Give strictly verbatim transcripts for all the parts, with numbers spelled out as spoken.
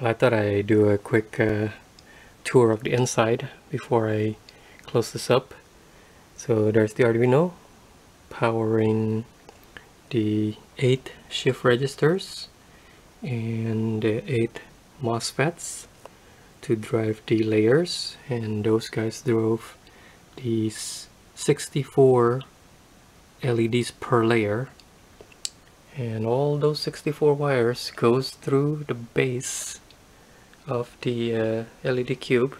Well, I thought I'd do a quick uh, tour of the inside before I close this up. So there's the Arduino powering the eight shift registers and the eight MOSFETs to drive the layers, and those guys drove these sixty-four L E Ds per layer, and all those sixty-four wires goes through the base of the uh, L E D cube.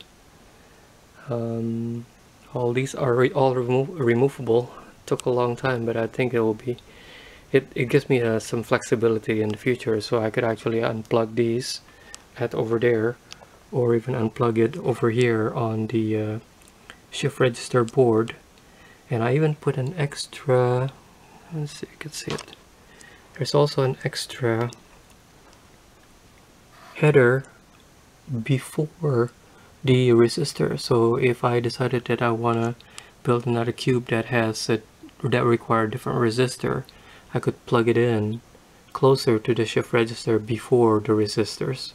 Um, all these are re all remo removable. Took a long time, but I think it will be it, it gives me uh, some flexibility in the future, so I could actually unplug these at over there, or even unplug it over here on the uh, shift register board. And I even put an extra, let's see if you can see it, there's also an extra header before the resistor, so if I decided that I want to build another cube that has a, that require a different resistor, I could plug it in closer to the shift register before the resistors.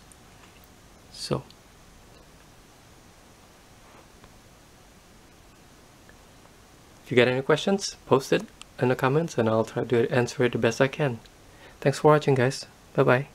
So if you got any questions, post it in the comments and I'll try to answer it the best I can. Thanks for watching, guys. Bye bye.